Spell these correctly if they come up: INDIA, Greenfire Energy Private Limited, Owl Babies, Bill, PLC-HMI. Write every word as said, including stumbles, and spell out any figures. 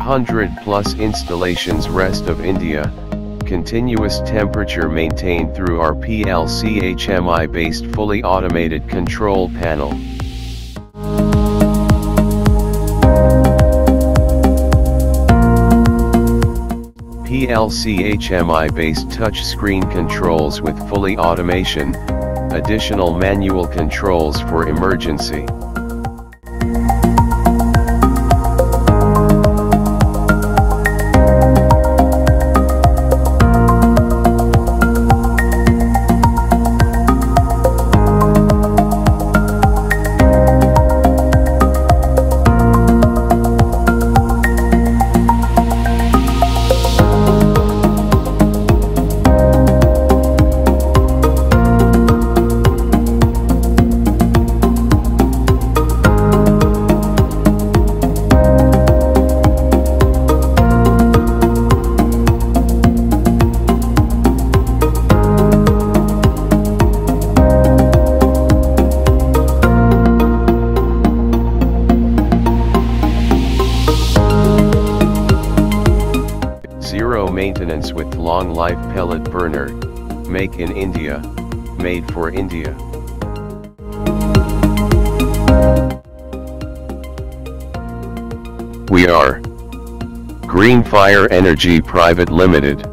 four hundred plus installations rest of India, continuous temperature maintained through our P L C H M I based fully automated control panel. P L C H M I based touchscreen controls with fully automation, additional manual controls for emergency. Maintenance with long life pellet burner, make in India, made for India. We are Greenfire Energy Private Limited.